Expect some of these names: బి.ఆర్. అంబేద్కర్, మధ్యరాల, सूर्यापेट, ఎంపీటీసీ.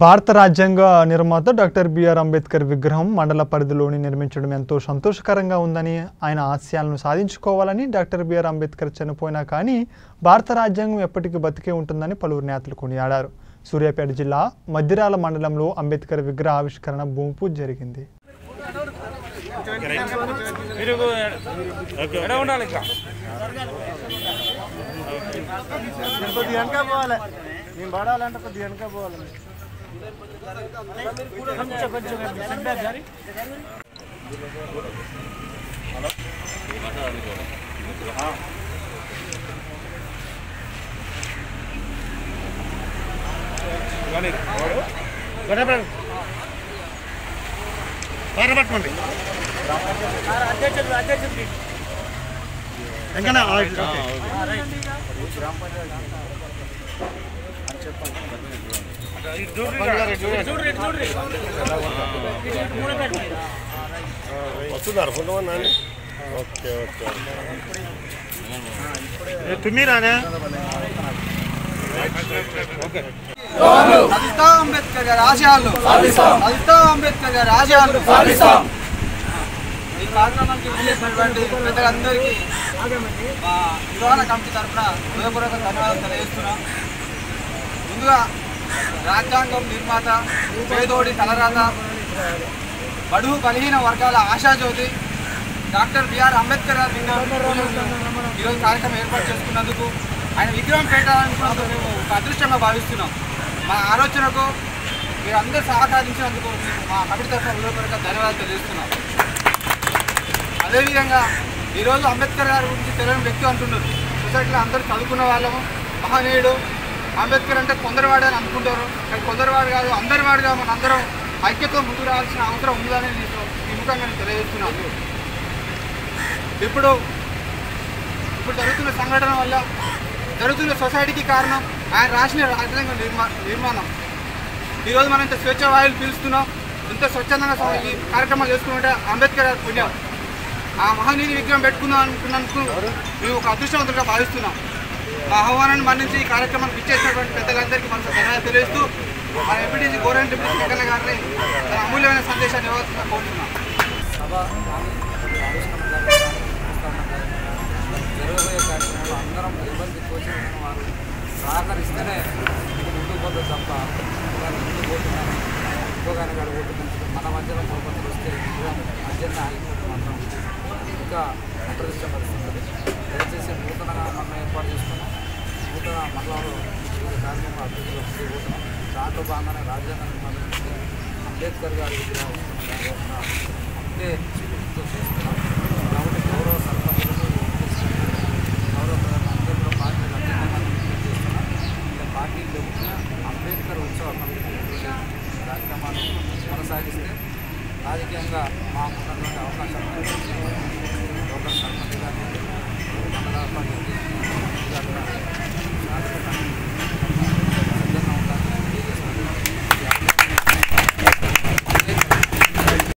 భారత రాజ్యాంగ నిర్మాత డాక్టర్ బి.ఆర్. అంబేద్కర్ విగ్రహం మండల పరిధిలోని నిర్మించడం ఎంతో సంతోషకరంగా ఉందని ఆయన ఆశయాలను సాధించుకోవాలని డాక్టర్ బి.ఆర్. అంబేద్కర్ చనిపోయినా కానీ భారత రాజ్యాంగం ఎప్పటికీ బతికే ఉంటుందని పలువురు నేతలు కొనియాడారు। సూర్యాపేట జిల్లా మధ్యరాల మండలంలో అంబేద్కర్ విగ్రహ ఆవిష్కరణ భూమి పూజ జరిగింది। కమిటీ తరఫున హృదయపూర్వక ధన్యవాదాలు తెలియజేస్తున్నాం। ముందుగా రాజ్యాంగం నిర్మాత పేదోడి తలరాత బడుగు బలహీన వర్గాల ఆశాజ్యోతి డాక్టర్ బి.ఆర్. అంబేద్కర్ ఈరోజు కార్యక్రమం ఏర్పాటు చేసుకున్నందుకు ఆయన విగ్రహం పెట్టాలని మేము ఒక అదృష్టంగా భావిస్తున్నాం। మా ఆలోచనకు మీరు అందరూ సహకరించినందుకు మా కమిటీ తరఫున హృదయపూర్వక ధన్యవాదాలు తెలియజేస్తున్నాం। అదేవిధంగా ఈరోజు అంబేద్కర్ గారి గురించి తెలియని వ్యక్తి అంటున్నారు। సొసైటీలో అందరూ చదువుకున్న వాళ్ళము, మహనీయుడు అంబేద్కర్ అంటే కొందరు వాడే అని అనుకుంటారు, కానీ కొందరు వాడు కాదు, అందరి వాడుగా మనందరం ఐక్యతో ముందుకు రావాల్సిన అవసరం ఉందని నేను ప్రముఖంగా తెలియజేస్తున్నాను। ఇప్పుడు జరుగుతున్న సంఘటన వల్ల జరుగుతున్న సొసైటీకి కారణం ఆయన రాసిన రాజ్యాంగ నిర్మాణం। ఈరోజు మనం ఇంత స్వేచ్ఛ వాయువులు పీలుస్తున్నాం, ఇంత స్వచ్ఛందంగా ఈ కార్యక్రమాలు చేసుకుంటే అంబేద్కర్ గారు పుణ్యం। ఆ మహనీయుని విగ్రహం పెట్టుకుందాం అనుకున్నందుకు మేము ఒక అదృష్టవంతులుగా భావిస్తున్నాం। మా ఆహ్వానాన్ని మన్నించి ఈ కార్యక్రమానికి ఇచ్చేసినటువంటి పెద్దలందరికీ మనసు ధన్యవాదాలు తెలియజేస్తూ మన ఎంపీటీసీ గోరెంట్ డిప్యూటీ వెంకన్న గారిని తన అమూల్యమైన సందేశాన్ని ఇవ్వాల్సిన కోరుతున్నాం। సభ జరగబోయే కార్యక్రమంలో అందరం ఇబ్బంది కోసం వారు సహకరిస్తేనే ముందుకు పోతుంది తప్ప ముందుకు పోతున్నాను ఇంకోగానే అడుగుతున్నాను। మన మధ్యలో కోపంతో వస్తే అత్యంత ఆగిపోతుంది మాత్రం ఇంకా అప్రదిష్టపరుస్తుంది। దయచేసి నూతనంగా మనం ఏర్పాటు చేసుకున్నాం, నూతన మండలంలో వివిధ కార్యక్రమాలు అభివృద్ధిలో చేయబోతున్నాం। దాంట్లో భాగంగానే రాజ్యాంగాన్ని మద్దతు అంబేద్కర్ గారి విగ్రహం అంతే చూపుతో చేస్తున్నాం। కాబట్టి గౌరవ సర్పంచులకు గౌరవ అందరిలో పార్టీలు అత్యంత చేస్తున్నాం। ఇలా పార్టీలు అంబేద్కర్ ఉత్సవ కార్యక్రమాలు కొనసాగిస్తే రాజకీయంగా మాకు ఉన్నటువంటి అవకాశాలు డొక్టర్ సర్పంచ్ గారిని, మండల